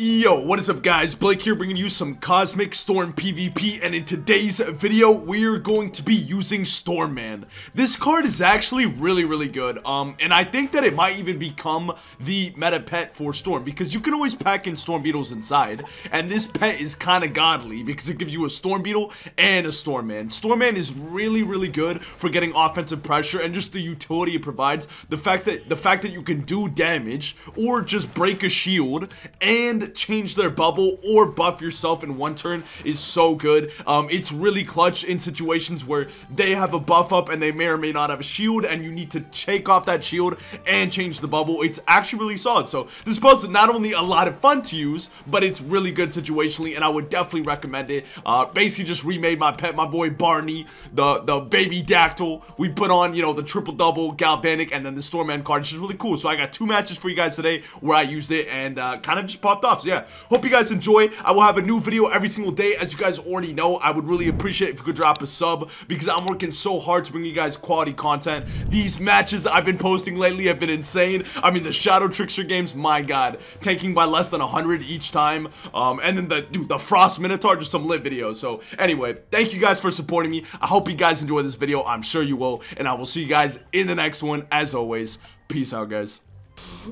Yo, what is up guys, Blake here bringing you some Cosmic Storm PvP, and in today's video we're going to be using Storman. This card is actually really good, and I think that it might even become the meta pet for Storm, because you can always pack in Storm Beetles inside, and this pet is kind of godly because it gives you a Storm Beetle and a Storman. Storman is really good for getting offensive pressure, and just the utility it provides, the fact that you can do damage or just break a shield and change their bubble or buff yourself in one turn is so good. It's really clutch in situations where they have a buff up and they may or may not have a shield, and you need to shake off that shield and change the bubble. It's actually really solid. So this build is not only a lot of fun to use, but it's really good situationally, and I would definitely recommend it. Basically just remade my pet, my boy Barney, the baby dactyl. We put on, you know, the triple double Galvanic and then the Storman card. It's just really cool. So I got two matches for you guys today where I used it and kind of just popped off. So yeah, hope you guys enjoy. I will have a new video every single day, as you guys already know. I would really appreciate it if you could drop a sub, because I'm working so hard to bring you guys quality content. These matches I've been posting lately have been insane. I mean, the Shadow Trickster games, my god, tanking by less than 100 each time. And then the Frost Minotaur, just some lit videos. So anyway, thank you guys for supporting me. I hope you guys enjoy this video. I'm sure you will, and I will see you guys in the next one. As always, peace out guys.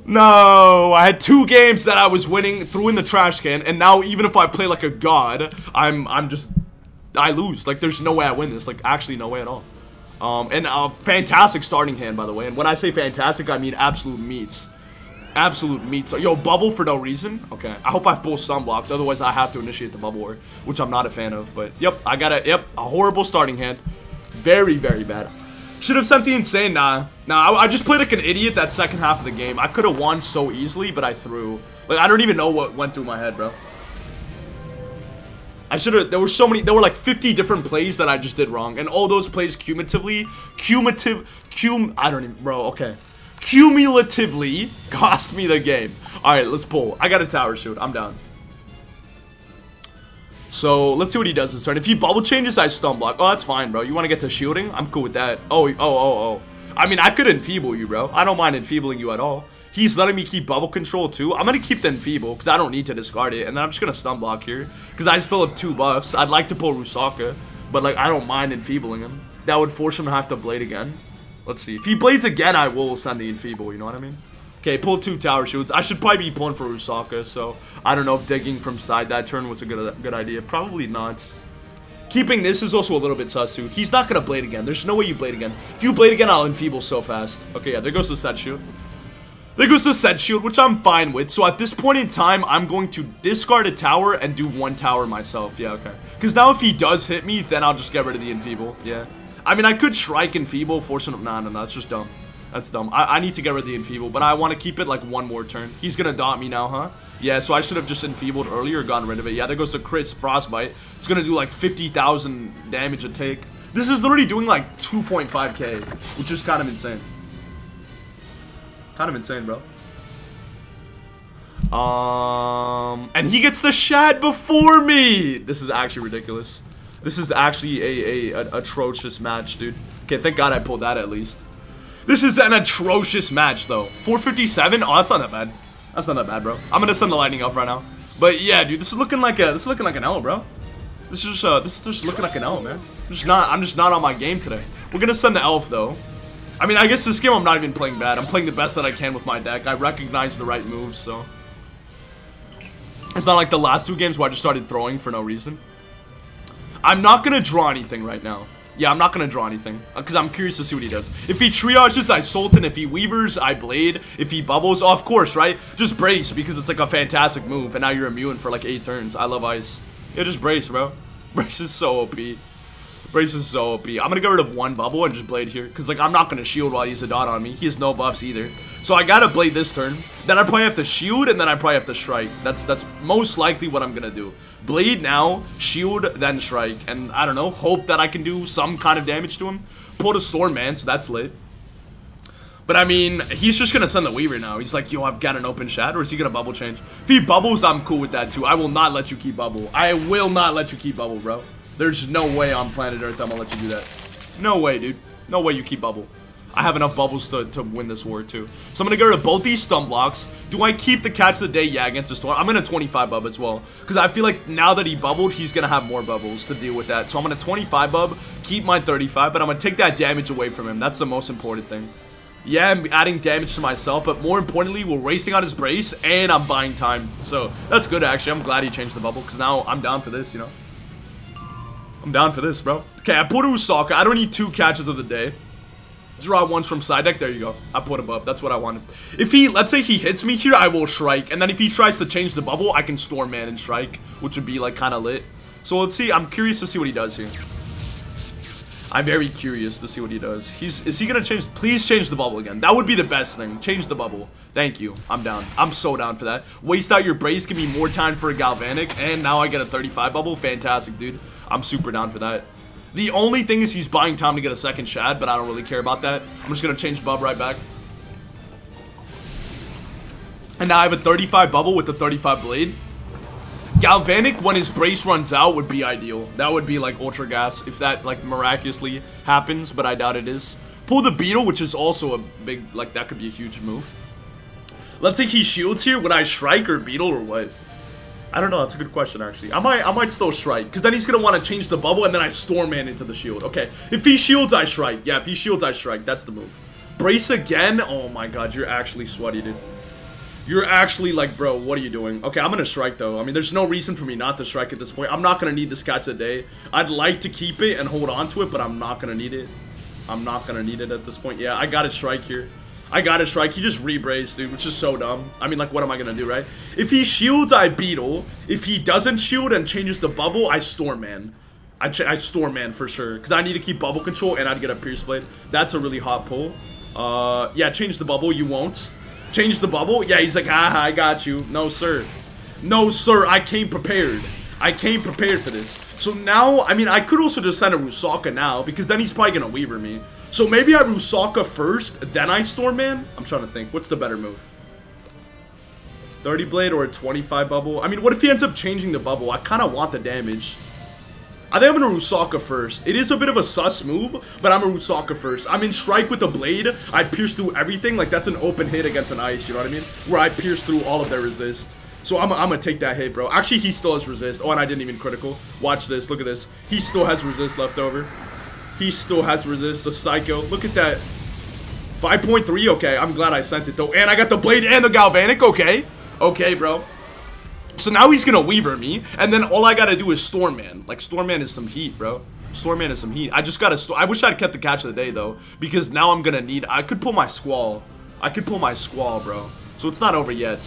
No, I had two games that I was winning, threw in the trash can, and now even if I play like a god, I lose. Like, there's no way I win this. Like, actually, no way at all. And a fantastic starting hand, by the way. And when I say fantastic, I mean absolute meats. Absolute meats. Yo, bubble for no reason? Okay. I hope I full stun blocks, otherwise I have to initiate the bubble war, which I'm not a fan of. But, yep, I got a, yep, a horrible starting hand. Very bad. Should have sent the insane. Nah, I just played like an idiot that second half of the game. I could have won so easily, but I threw. Like, I don't even know what went through my head, bro. I should have. There were so many. There were like 50 different plays that I just did wrong, and all those plays cumulatively cost me the game. All right, let's pull. I got a tower shoot. I'm down. So, let's see what he does this turn. If he bubble changes, I stun block. Oh, that's fine, bro. You want to get to shielding? I'm cool with that. Oh. I mean, I could enfeeble you, bro. I don't mind enfeebling you at all. He's letting me keep bubble control, too. I'm going to keep the enfeeble because I don't need to discard it. And then I'm just going to stun block here because I still have two buffs. I'd like to pull Rusalka, but, like, I don't mind enfeebling him. That would force him to have to blade again. Let's see. If he blades again, I will send the enfeeble. You know what I mean? Okay, pull two tower shoots. I should probably be pulling for Rusalka, so I don't know if digging from side that turn was a good idea. Probably not. Keeping this is also a little bit sus too. He's not gonna blade again. There's no way you blade again. If you blade again, I'll enfeeble so fast. Okay, yeah, there goes the set shield. There goes the set shield, which I'm fine with. So at this point in time, I'm going to discard a tower and do one tower myself. Yeah, okay. Because now if he does hit me, then I'll just get rid of the enfeeble. Yeah. I mean, I could shrike enfeeble, force him. Nah, that's just dumb. That's dumb. I need to get rid of the enfeeble, but I want to keep it like one more turn. He's going to dot me now, huh? Yeah, so I should have just enfeebled earlier, gotten rid of it. Yeah, there goes the Chris Frostbite. It's going to do like 50,000 damage a take. This is literally doing like 2.5k, which is kind of insane. Kind of insane, bro. And he gets the Shad before me! This is actually ridiculous. This is actually an atrocious match, dude. Okay, thank God I pulled that at least. This is an atrocious match, though. 457? Oh, that's not that bad. That's not that bad, bro. I'm gonna send the Lightning Elf right now. But yeah, dude, this is looking like a, this is looking like an L, bro. This is just looking like an L, man. I'm just not on my game today. We're gonna send the Elf though. I mean, I guess this game I'm not even playing bad. I'm playing the best that I can with my deck. I recognize the right moves, so it's not like the last two games where I just started throwing for no reason. I'm not gonna draw anything right now. Yeah, I'm not going to draw anything, because I'm curious to see what he does. If he triages, I Sultan. If he weavers, I blade. If he bubbles, oh, of course, right? Just brace, because it's like a fantastic move, and now you're immune for like 8 turns. I love ice. Yeah, just brace, bro. Brace is so OP. Brace is so OP. I'm going to get rid of one bubble and just blade here, because like I'm not going to shield while he's a dot on me. He has no buffs either. So I got to blade this turn. Then I probably have to shield, and then I probably have to strike. That's most likely what I'm going to do. Blade now, shield, then strike, and I don't know, hope that I can do some kind of damage to him. Pulled a Storman, so that's lit. But I mean, he's just gonna send the Weaver now. He's like, yo, I've got an open Shad, or is he gonna bubble change? If he bubbles, I'm cool with that too. I will not let you keep bubble. I will not let you keep bubble, bro. There's no way on planet Earth I'm gonna let you do that. No way, dude. No way you keep bubble. I have enough bubbles to win this war too. So I'm gonna get rid of both these stun blocks. Do I keep the Catch of the Day? Yeah, against the Storm. I'm gonna 25 bub as well, because I feel like now that he bubbled, he's gonna have more bubbles to deal with that. So I'm gonna 25 bub, keep my 35, but I'm gonna take that damage away from him. That's the most important thing. Yeah, I'm adding damage to myself, but more importantly, we're racing on his brace, and I'm buying time. So that's good, actually. I'm glad he changed the bubble, because now I'm down for this, you know? I'm down for this, bro. Okay, I put Rusalka. I don't need two Catches of the Day. Draw once from side deck. There you go. I put him up. That's what I wanted. If he, let's say he hits me here, I will Strike. And then if he tries to change the bubble, I can Storman and Strike, which would be, like, kind of lit. So let's see. I'm curious to see what he does here. I'm very curious to see what he does. Is he gonna change? Please change the bubble again. That would be the best thing. Change the bubble. Thank you. I'm down. I'm so down for that. Waste out your brace. Give me more time for a Galvanic. And now I get a 35 bubble. Fantastic, dude. I'm super down for that. The only thing is he's buying time to get a second Shad, but I don't really care about that. I'm just gonna change bub right back. And now I have a 35 bubble with a 35 blade. Galvanic, when his brace runs out, would be ideal. That would be like ultra gas if that like miraculously happens, but I doubt it is. Pull the Beetle, which is also a big, like, that could be a huge move. Let's say he shields here. Would I Strike or Beetle or what? I don't know. That's a good question, actually. I might still Strike, because then he's gonna want to change the bubble, and then I Stormman into the shield. Okay, if he shields, I Strike. Yeah, if he shields, I Strike. That's the move. Brace again. Oh my god, you're actually sweaty, dude. You're actually like, bro, what are you doing? Okay, I'm gonna Strike, though. I mean, there's no reason for me not to Strike at this point. I'm not gonna need this Catch of the Day. I'd like to keep it and hold on to it, but I'm not gonna need it. I'm not gonna need it at this point. Yeah, I gotta Strike here. I gotta Strike. He just re-braced, dude, which is so dumb. I mean, like, what am I gonna do, right? If he shields, I Beetle. If he doesn't shield and changes the bubble, I Stormman. I Stormman for sure, because I need to keep bubble control, and I'd get a Pierce Blade. That's a really hot pull. Yeah, change the bubble. You won't. Change the bubble? Yeah, he's like, haha, I got you. No, sir. No, sir. I came prepared. I came prepared for this. So now, I mean, I could also just send a Rusalka now, because then he's probably going to Weaver me. So maybe I Rusalka first, then I Stormman? I'm trying to think. What's the better move? 30 blade or a 25 bubble? I mean, what if he ends up changing the bubble? I kind of want the damage. I think I'm gonna Rusalka first. It is a bit of a sus move, but I'm a Rusalka first. I'm in Strike with a blade. I pierce through everything. Like, that's an open hit against an ice, you know what I mean? Where I pierce through all of their resist. So I'm gonna take that hit, bro. Actually, he still has resist. Oh, and I didn't even critical. Watch this. Look at this. He still has resist left over. He still has resist. The psycho. Look at that. 5.3. Okay, I'm glad I sent it, though. And I got the blade and the Galvanic. Okay. Okay, bro. So now he's gonna Weaver me, and then all I gotta do is Stormman. Like, Stormman is some heat, bro. Stormman is some heat. I just gotta... I wish I'd kept the Catch of the Day, though, because now I'm gonna need... I could pull my Squall. I could pull my Squall, bro. So it's not over yet.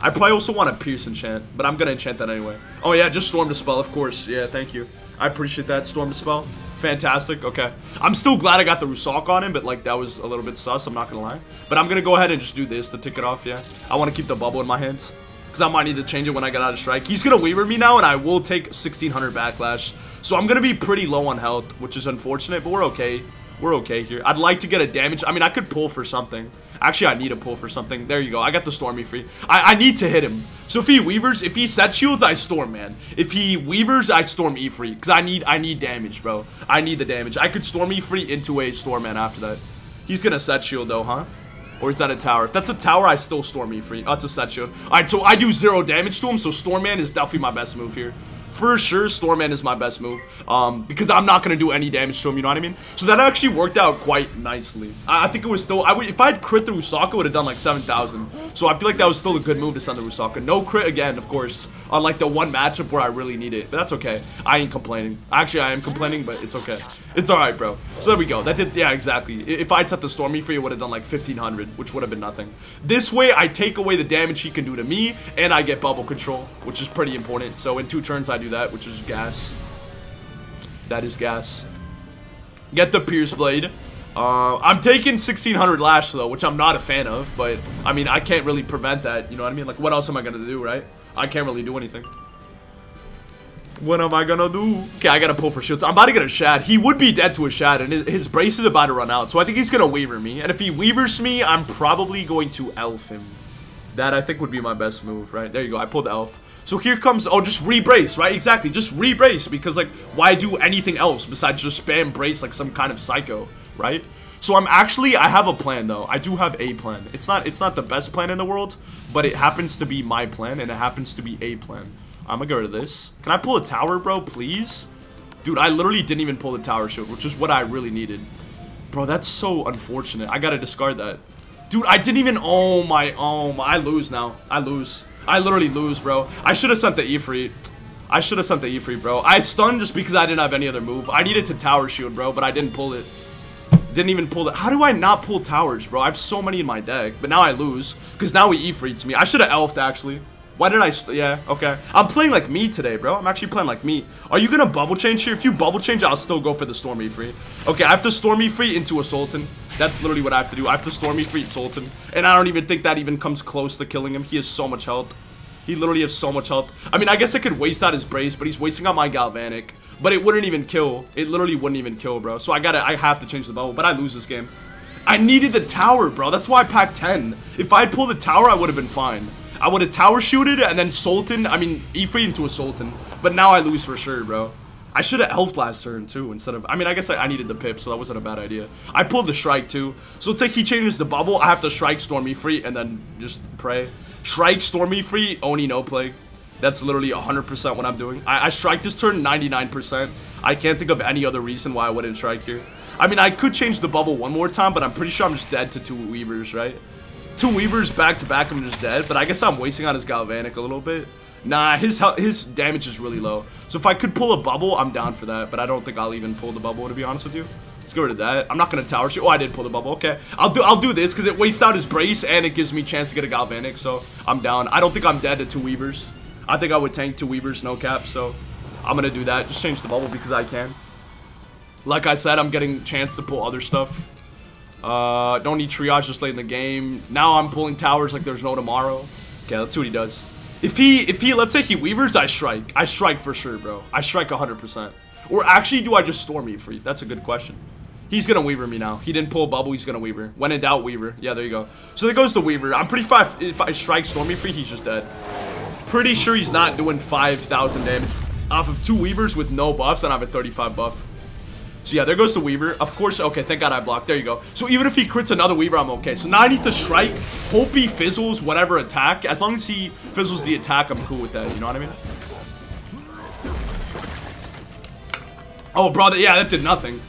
I probably also want to Pierce Enchant, but I'm gonna Enchant that anyway. Oh, yeah, just Storm Dispel, of course. Yeah, thank you. I appreciate that, Storm Dispel. Fantastic. Okay. I'm still glad I got the Rusalka on him, but, like, that was a little bit sus, I'm not gonna lie. But I'm gonna go ahead and just do this to tick it off, yeah. I want to keep the bubble in my hands. Because I might need to change it when I get out of Strike. He's going to Weaver me now, and I will take 1600 backlash. So I'm going to be pretty low on health, which is unfortunate, but we're okay. We're okay here. I'd like to get a damage. I mean, I could pull for something. Actually, I need a pull for something. There you go. I got the Storm Efreet. I need to hit him. So if he Weavers, if he set shields, I Stormman. If he Weavers, I Storm Efreet. Because I need damage, bro. I need the damage. I could Storm Efreet into a Stormman after that. He's going to set shield, though, huh? Or is that a tower? If that's a tower, I still Storm Efreet. Oh, that's a set shield. Alright, so I do 0 damage to him, so Stormman is definitely my best move here. For sure, Stormman is my best move. Because I'm not going to do any damage to him, you know what I mean? So that actually worked out quite nicely. I think it was still... if I had crit the Rusalka, it would have done like 7,000. So I feel like that was still a good move to send the Rusalka. No crit again, of course. On like the one matchup where I really need it. But that's okay. I ain't complaining. Actually, I am complaining, but it's okay. It's alright, bro. So there we go. That did... Yeah, exactly. If I had set the Storm Efreet, it would have done like 1,500, which would have been nothing. This way, I take away the damage he can do to me, and I get bubble control, which is pretty important. So in 2 turns, I do that, which is gas. That is gas. Get the Pierce Blade. I'm taking 1600 lash, though, which I'm not a fan of, but I mean, I can't really prevent that, you know what I mean? Like, what else am I gonna do, right? I can't really do anything. What am I gonna do? Okay, I gotta pull for shields. I'm about to get a Shad. He would be dead to a Shad, and his brace is about to run out, so I think he's gonna Weaver me, and if he Weavers me, I'm probably going to Elf him. That, I think, would be my best move, right? There you go. I pulled the Elf. So here comes... Oh, just re-brace, right? Exactly. Just re-brace because, like, why do anything else besides just spam brace like some kind of psycho, right? So I'm actually, I have a plan though. I do have a plan. It's not the best plan in the world, but it happens to be my plan and it happens to be a plan. I'm gonna go to this. Can I pull a tower, bro, please? Dude, I literally didn't even pull the tower shield, which is what I really needed. Bro, that's so unfortunate. I gotta discard that. Dude, I didn't even, oh my, I lose now. I lose. I literally lose, bro. I should have sent the Efreet. I should have sent the Efreet, bro. I stunned just because I didn't have any other move. I needed to tower shield, bro, but I didn't pull it. Didn't even pull that. How do I not pull towers, bro? I have so many in my deck, but now I lose because now he Efreets me. I should have elfed, actually. Why did I? Yeah, okay. I'm playing like me today, bro. I'm actually playing like me. Are you gonna bubble change here? If you bubble change, I'll still go for the Storm Efreet. Okay, I have to Storm Efreet into a Sultan. That's literally what I have to do. I have to Storm Efreet Sultan, and I don't even think that even comes close to killing him. He has so much health. He literally has so much health. I mean, I guess I could waste out his Brace, but he's wasting out my Galvanic. But it wouldn't even kill. It literally wouldn't even kill, bro. So I have to change the bubble, but I lose this game. I needed the tower, bro. That's why I packed 10. If I had pulled the tower, I would have been fine. I would have tower shooted and then Sultan, I mean, Efreet into a Sultan. But now I lose for sure, bro. I should have elfed last turn, too, instead of... I mean, I guess I needed the pip, so that wasn't a bad idea. I pulled the Shrike, too. So it's like he changes the bubble. I have to Shrike, Storm Efreet, and then just pray. Shrike, Storm Efreet, Oni, no play. That's literally 100% what I'm doing. I Shrike this turn 99%. I can't think of any other reason why I wouldn't Shrike here. I mean, I could change the bubble one more time, but I'm pretty sure I'm just dead to two Weavers, right? Two Weavers back-to-back, I'm just dead, but I guess I'm wasting on his Galvanic a little bit. Nah, his damage is really low. So if I could pull a bubble, I'm down for that, but I don't think I'll even pull the bubble, to be honest with you. Let's get rid of that. I'm not going to tower shoot. Oh, I did pull the bubble. Okay, I'll do this because it wastes out his Brace, and it gives me a chance to get a Galvanic, so I'm down. I don't think I'm dead to two Weavers. I think I would tank two Weavers, no cap, so I'm going to do that. Just change the bubble because I can. Like I said, I'm getting a chance to pull other stuff. Don't need triage just late in the game. Now I'm pulling towers like there's no tomorrow. Okay, let's see what he does. If he, let's say he Weavers, I Shrike. I Shrike for sure, bro. I Shrike 100%. Or actually, do I just Storm Efreet? That's a good question. He's going to Weaver me now. He didn't pull a bubble. He's going to Weaver. When in doubt, Weaver. Yeah, there you go. So there goes the Weaver. I'm pretty fine if I Shrike Storm Efreet, he's just dead. Pretty sure he's not doing 5,000 damage off of two Weavers with no buffs, and I have a 35 buff. So yeah, there goes the Weaver. Of course, okay, thank God I blocked. There you go. So even if he crits another Weaver, I'm okay. So now I need to Shrike, hope he fizzles whatever attack. As long as he fizzles the attack, I'm cool with that. You know what I mean? Oh, brother, yeah, that did nothing.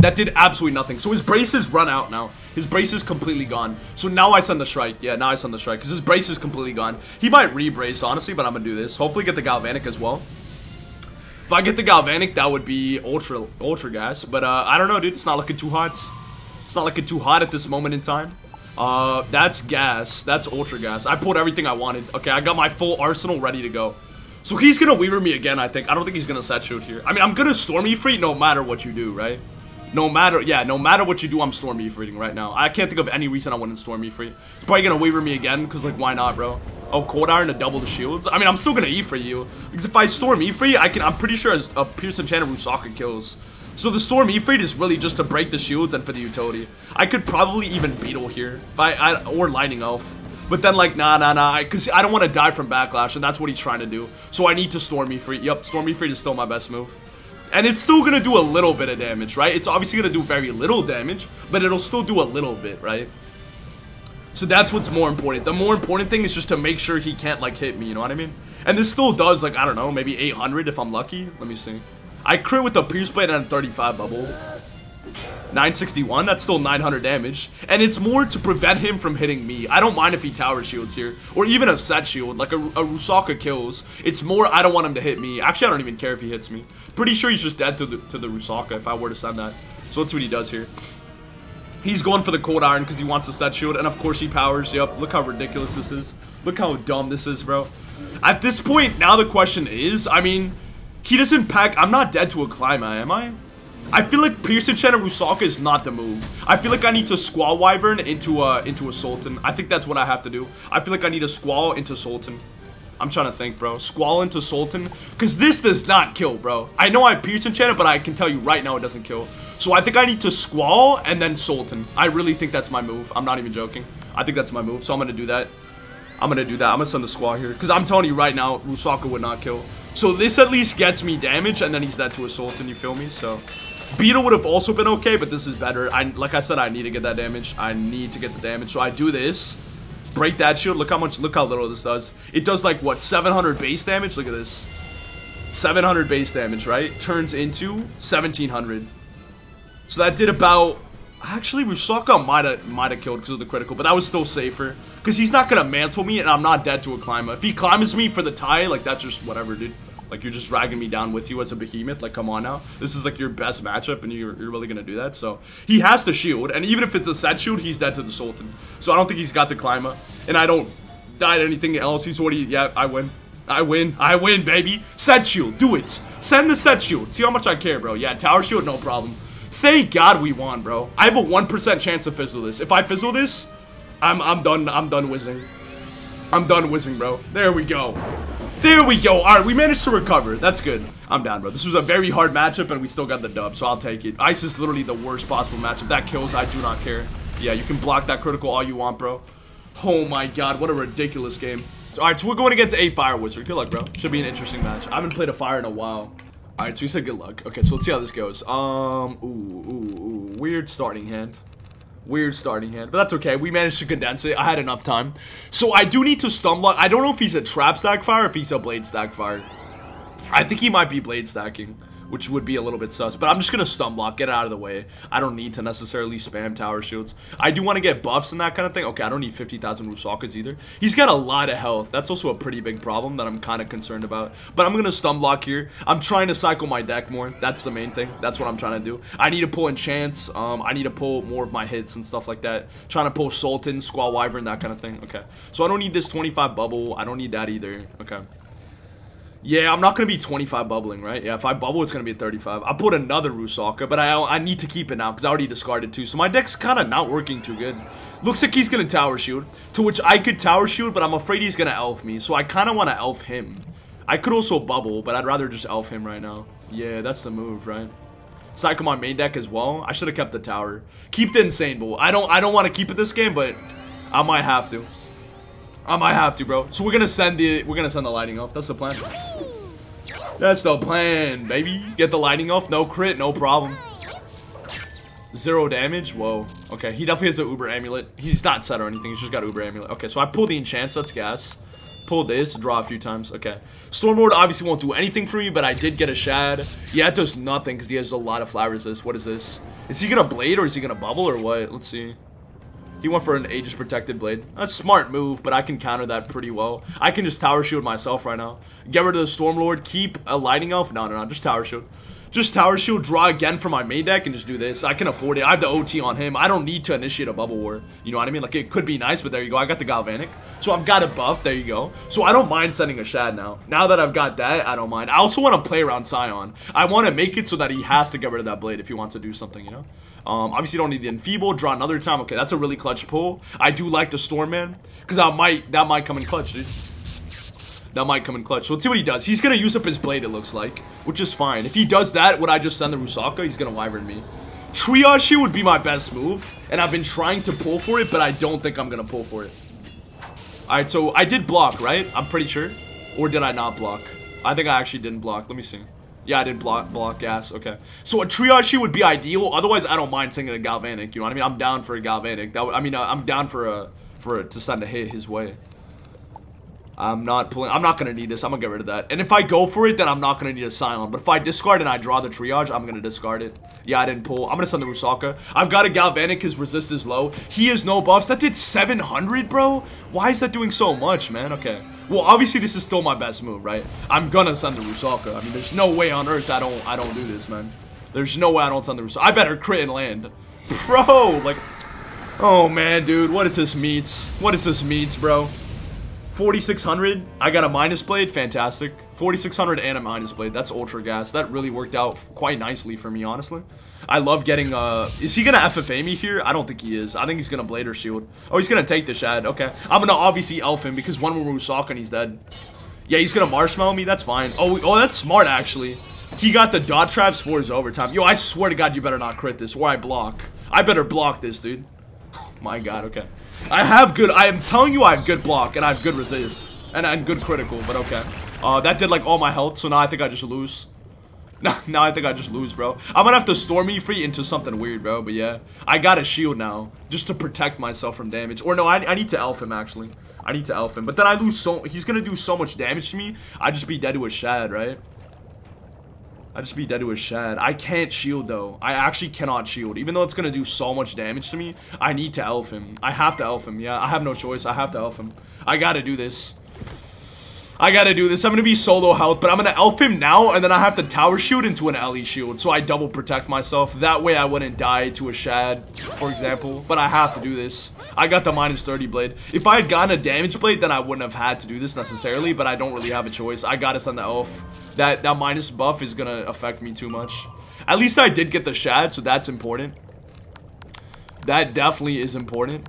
That did absolutely nothing. So his Braces run out now. His Brace is completely gone. So now I send the Shrike. Yeah, now I send the Shrike because his Brace is completely gone. He might re-brace, honestly, but I'm going to do this. Hopefully get the Galvanic as well. If I get the Galvanic, that would be ultra gas. But I don't know, dude. It's not looking too hot. It's not looking too hot at this moment in time. That's gas. That's ultra gas. I pulled everything I wanted. Okay, I got my full arsenal ready to go. So he's going to Weaver me again, I think. I don't think he's going to set shoot here. I mean, I'm going to Storm Efreet no matter what you do, right? No matter what you do, I'm Storm Efreeting right now. I can't think of any reason I wouldn't Storm Efreet. He's probably going to Weaver me again, because, like, why not, bro? Oh, Cold Iron to double the shields? I mean, I'm still going to Efreet you. Because if I Storm Efreet, I'm pretty sure as a Pierce Enchanted Rusalka kills. So the Storm Efreet is really just to break the shields and for the utility. I could probably even Beetle here, if or Lightning Elf. But then, like, nah, because I don't want to die from Backlash, and that's what he's trying to do. So I need to Storm Efreet. Yep, Storm Efreet is still my best move. And it's still going to do a little bit of damage, right? It's obviously going to do very little damage, but it'll still do a little bit, right? So that's what's more important. The more important thing is just to make sure he can't, like, hit me, you know what I mean? And this still does, like, I don't know, maybe 800 if I'm lucky. Let me see. I crit with a Pierce Blade and a 35 bubble. 961, that's still 900 damage. And it's more to prevent him from hitting me. I don't mind if he tower shields here, or even a set shield, like a Rusalka kills. It's more I don't want him to hit me. Actually, I don't even care if he hits me. Pretty sure he's just dead to the Rusalka if I were to send that. So let's see what he does here. He's going for the Cold Iron because he wants a set shield, and of course he powers. Yep, look how ridiculous this is. Look how dumb this is, bro. At this point, now the question is, I mean, he doesn't pack. I'm not dead to a Clima, am I? I feel like Pierce Enchanted Rusalka is not the move. I feel like I need to Squall Wyvern into a Sultan. I think that's what I have to do. I feel like I need to Squall into Sultan. I'm trying to think, bro. Squall into Sultan. Because this does not kill, bro. I know I Pierce Enchanted, but I can tell you right now it doesn't kill. So I think I need to Squall and then Sultan. I really think that's my move. I'm not even joking. I think that's my move. So I'm going to do that. I'm going to send the Squall here. Because I'm telling you right now, Rusalka would not kill. So this at least gets me damage, and then he's dead to a Sultan, you feel me? So Beetle would have also been okay, but this is better. Like I said, I need to get that damage. I need to get the damage. So I do this. Break that shield. Look how much, look how little this does. It does like, what, 700 base damage? Look at this. 700 base damage, right? Turns into 1,700. So that did about... Actually, Rusalka might have killed because of the critical, but that was still safer. Because he's not going to mantle me, and I'm not dead to a climber. If he climbs me for the tie, like, that's just whatever, dude. Like, you're just dragging me down with you as a behemoth. Like, come on now. This is, like, your best matchup, and you're really going to do that. So, he has the shield, and even if it's a set shield, he's dead to the Sultan. So, I don't think he's got the climber, and I don't die to anything else. He's already, yeah, I win. I win. I win, baby. Set shield. Do it. Send the set shield. See how much I care, bro. Yeah, tower shield, no problem. Thank God we won, bro. I have a 1% chance to fizzle this. If I fizzle this, I'm done. I'm done whizzing. I'm done whizzing, bro. There we go. There we go. All right, we managed to recover. That's good. I'm down, bro. This was a very hard matchup, and we still got the dub, so I'll take it. Ice is literally the worst possible matchup. That kills. I do not care. Yeah, you can block that critical all you want, bro. Oh, my God. What a ridiculous game. All right, so we're going against a Fire Wizard. Good luck, bro. Should be an interesting match. I haven't played a Fire in a while. All right, so we said good luck. Okay, so let's see how this goes. Ooh. Weird starting hand. Weird starting hand. But that's okay. We managed to condense it. I had enough time. So I do need to stumble. I don't know if he's a trap stack fire or if he's a blade stack fire. I think he might be blade stacking, which would be a little bit sus, but I'm just gonna stun block, get it out of the way. I don't need to necessarily spam tower shields. I do want to get buffs and that kind of thing. Okay, I don't need 50,000 Rusalkas either. He's got a lot of health. That's also a pretty big problem that I'm kind of concerned about, but I'm gonna stun block here. I'm trying to cycle my deck more. That's the main thing. That's what I'm trying to do. I need to pull enchants. I need to pull more of my hits and stuff like that. Trying to pull Sultan, Squall Wyvern, that kind of thing. Okay, so I don't need this 25 bubble. I don't need that either. Okay. Yeah, I'm not going to be 25 bubbling, right? Yeah, if I bubble, it's going to be a 35. I put another Rusalka, but I need to keep it now because I already discarded two. So my deck's kind of not working too good. Looks like he's going to tower shield, to which I could tower shield, but I'm afraid he's going to elf me. So I kind of want to elf him. I could also bubble, but I'd rather just elf him right now. Yeah, that's the move, right? Cycle my main deck as well. I should have kept the tower. Keep the Insane Bull. I don't want to keep it this game, but I might have to. I might have to, bro. So we're gonna send the Lightning Elf. That's the plan. That's the plan, baby. Get the Lightning Elf. No crit, no problem. 0 damage. Whoa. Okay, he definitely has the Uber Amulet. He's not set or anything. He's just got Uber Amulet. Okay, so I pull the enchants. That's gas. Pull this. Draw a few times. Okay. Stormlord obviously won't do anything for me, but I did get a Shad. Yeah, it does nothing because he has a lot of fly resist. What is this? Is he gonna blade or is he gonna bubble or what? Let's see. He went for an Aegis protected blade. That's a smart move, but I can counter that pretty well. I can just tower shield myself right now. Get rid of the Stormlord. Keep a Lightning Elf. No. Just tower shield. Just tower shield. Draw again for my main deck and just do this. I can afford it. I have the OT on him. I don't need to initiate a bubble war. You know what I mean? Like, it could be nice, but there you go. I got the Galvanic. So I've got a buff. There you go. So I don't mind sending a Shad now. Now that I've got that, I don't mind. I also want to play around Scion. I want to make it so that he has to get rid of that blade if he wants to do something, you know? Obviously don't need the Enfeeble. Draw another time. Okay, that's a really clutch pull. I do like the Storman because that might come in clutch, dude. That might come in clutch. So let's see what he does. He's gonna use up his blade, it looks like, which is fine. If he does that, would I just send the Rusalka? He's gonna Wyvern me. Triage here would be my best move, and I've been trying to pull for it, but I don't think I'm gonna pull for it. All right, so I did block, right? I'm pretty sure. Or did I not block? I think I actually didn't block. Let me see. Yeah, I did block gas. Okay. So a Triage here would be ideal. Otherwise, I don't mind sending a Galvanic. You know what I mean? I'm down for a Galvanic. I'm down to send a hit his way. I'm not pulling. I'm not going to need this. I'm going to get rid of that. And if I go for it, then I'm not going to need a Scion. But if I discard and I draw the Triage, I'm going to discard it. Yeah, I didn't pull. I'm going to send the Rusalka. I've got a Galvanic. His resist is low. He is no buffs. That did 700, bro? Why is that doing so much, man? Okay. Well, obviously, this is still my best move, right? I'm going to send the Rusalka. I mean, there's no way on earth I don't do this, man. There's no way I don't send the Rusalka. I better crit and land. Bro, like... Oh, man, dude. What is this meats? What is this meats, bro? 4,600. I got a minus blade. Fantastic. 4,600 and a minus blade. That's ultra gas. That really worked out quite nicely for me, honestly. I love getting, is he going to FFA me here? I don't think he is. I think he's going to blade or shield. Oh, he's going to take the Shad. Okay. I'm going to obviously elf him because one more Rusalka and he's dead. Yeah, he's going to marshmallow me. That's fine. Oh, that's smart, actually. He got the dot traps for his overtime. Yo, I swear to God, you better not crit this or I block. I better block this, dude. Oh, my God. Okay. I am telling you I have good block and I have good resist and good critical, but okay. That did like all my health, so now I think I just lose. Now I think I just lose, bro. I'm gonna have to Storm Efreet into something weird, bro. But yeah, I got a shield now just to protect myself from damage. Or no, I need to elf him, actually. I need to elf him. But then I lose so... He's gonna do so much damage to me. I just be dead to a shad, right? I just be dead to a shad. I can't shield, though. I actually cannot shield. Even though it's gonna do so much damage to me, I need to elf him. I have to elf him. Yeah, I have no choice. I have to elf him. I gotta do this. I gotta do this. I'm gonna be solo health, but I'm gonna elf him now, and then I have to tower shield into an LE shield, so I double protect myself. That way I wouldn't die to a shad, for example. But I have to do this. I got the minus 30 blade. If I had gotten a damage blade, then I wouldn't have had to do this necessarily, but I don't really have a choice. I gotta send the elf. That minus buff is gonna affect me too much. At least I did get the shad, so that's important. That definitely is important.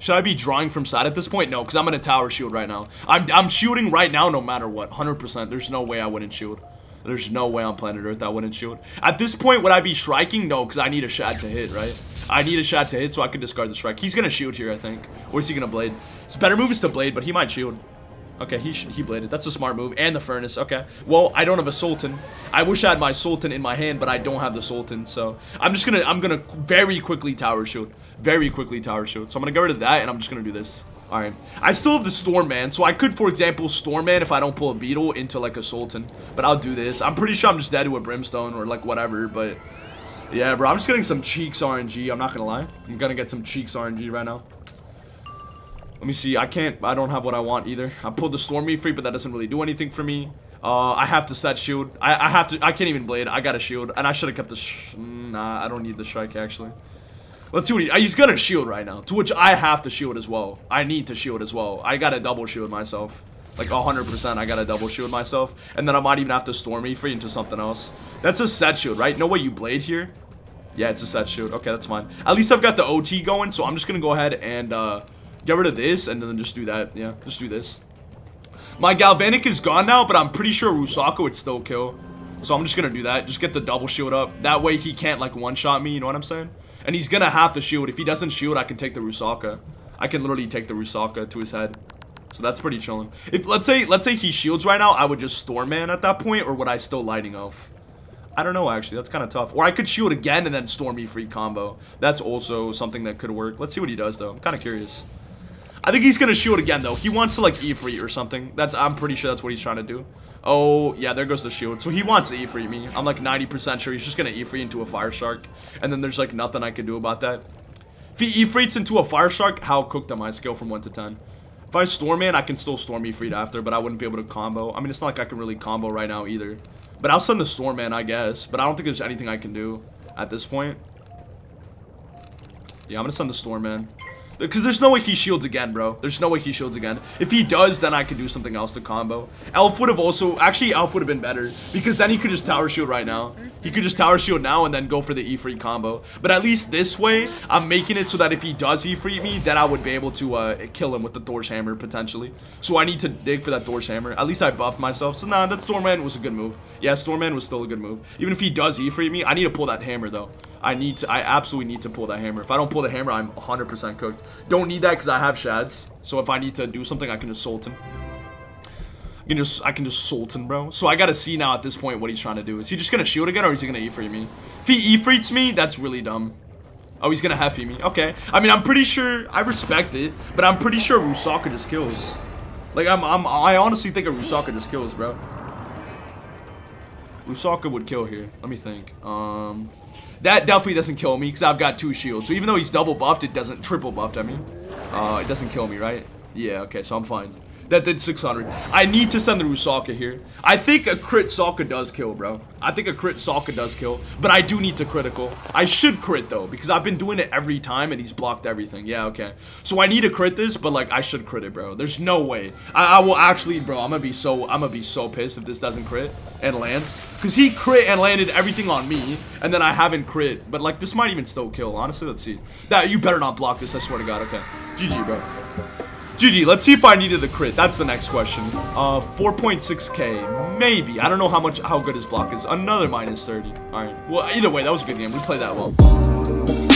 Should I be drawing from side at this point? No, because I'm going to tower shield right now. I'm shielding right now no matter what. 100%. There's no way I wouldn't shield. There's no way on planet Earth I wouldn't shield. At this point, would I be striking? No, because I need a shot to hit, right? I need a shot to hit so I can discard the strike. He's going to shield here, I think. Or is he going to blade? His better move is to blade, but he might shield. Okay, he bladed. That's a smart move. And the furnace. Okay. Well, I don't have a Sultan. I wish I had my Sultan in my hand, but I don't have the Sultan. So I'm gonna very quickly tower shield. Very quickly tower shield. So I'm gonna get rid of that, and I'm just gonna do this. Alright. I still have the Storman, so I could, for example, Storman if I don't pull a Beetle into like a Sultan. But I'll do this. I'm pretty sure I'm just dead to a Brimstone or like whatever, but yeah, bro. I'm just getting some cheeks RNG. I'm not gonna lie. I'm gonna get some cheeks RNG right now. Let me see. I don't have what I want either. I pulled the Storm Efreet, but that doesn't really do anything for me. I have to set shield. I can't even blade. I got a shield. And I should have kept the nah, I don't need the strike, actually. Let's see what he's gonna shield right now. To which I have to shield as well. I need to shield as well. I gotta double shield myself. Like 100% I gotta double shield myself. And then I might even have to Storm Efreet into something else. That's a set shield, right? No way you blade here. Yeah, it's a set shield. Okay, that's fine. At least I've got the OT going, so I'm just gonna go ahead and get rid of this, and then just do that. Yeah, just do this. My Galvanic is gone now, but I'm pretty sure Rusalka would still kill. So I'm just going to do that. Just get the double shield up. That way he can't, like, one-shot me. You know what I'm saying? And he's going to have to shield. If he doesn't shield, I can take the Rusalka. I can literally take the Rusalka to his head. So that's pretty chilling. If let's say he shields right now, I would just Storman at that point, or would I still Lightning Elf? I don't know, actually. That's kind of tough. Or I could shield again and then Storm Efreet combo. That's also something that could work. Let's see what he does, though. I'm kind of curious. I think he's gonna shield again though. He wants to like Efreet or something. I'm pretty sure that's what he's trying to do. Oh yeah, there goes the shield. So he wants to Efreet me. I'm like 90% sure he's just gonna Efreet into a fire shark, and then there's like nothing I can do about that. If he Efreets into a fire shark, how cooked am I? Scale from 1 to 10. If I Storm Man, I can still Storm Efreet after, but I wouldn't be able to combo. I mean, it's not like I can really combo right now either. But I'll send the Storm Man, I guess. But I don't think there's anything I can do at this point. Yeah, I'm gonna send the Storm Man. Because there's no way he shields again, bro. There's no way he shields again. If he does, then I could do something else to combo. Elf would have also... Actually, Elf would have been better. Because then he could just tower shield right now. He could just tower shield now and then go for the Efreet combo. But at least this way, I'm making it so that if he does Efreet me, then I would be able to kill him with the Thor's Hammer, potentially. So I need to dig for that Thor's Hammer. At least I buffed myself. So nah, that Storman was a good move. Yeah, Storman was still a good move. Even if he does Efreet me, I need to pull that hammer, though. I absolutely need to pull that hammer. If I don't pull the hammer, I'm 100% cooked. Don't need that because I have shads. So if I need to do something, I can just Sultan. I can just Sultan, bro. So I gotta see now at this point what he's trying to do. Is he just gonna shield again, or is he gonna Efreet me? If he Efreets me, that's really dumb. Oh, he's gonna Hefty me. Okay. I mean, I'm pretty sure I respect it, but I'm pretty sure Rusalka just kills. Like I honestly think a Rusalka just kills, bro. Rusalka would kill here. Let me think. That definitely doesn't kill me because I've got 2 shields. So even though he's double buffed, it doesn't triple buffed. I mean, it doesn't kill me, right? Yeah. Okay. So I'm fine. That did 600. I need to send the Rusalka here. I think a crit Salka does kill, bro. I think a crit Salka does kill, but I do need to critical. I should crit though because I've been doing it every time and he's blocked everything. Yeah. Okay. So I need to crit this, but like I should crit it, bro. There's no way. I will actually, bro. I'm gonna be so pissed if this doesn't crit and land. Because he crit and landed everything on me, and then I haven't crit. But, like, this might even still kill, honestly. Let's see. That, you better not block this, I swear to God. Okay. GG, bro. GG. Let's see if I needed the crit. That's the next question. 4.6k. Maybe. I don't know how good his block is. Another minus 30. All right. Well, either way, that was a good game. We played that well.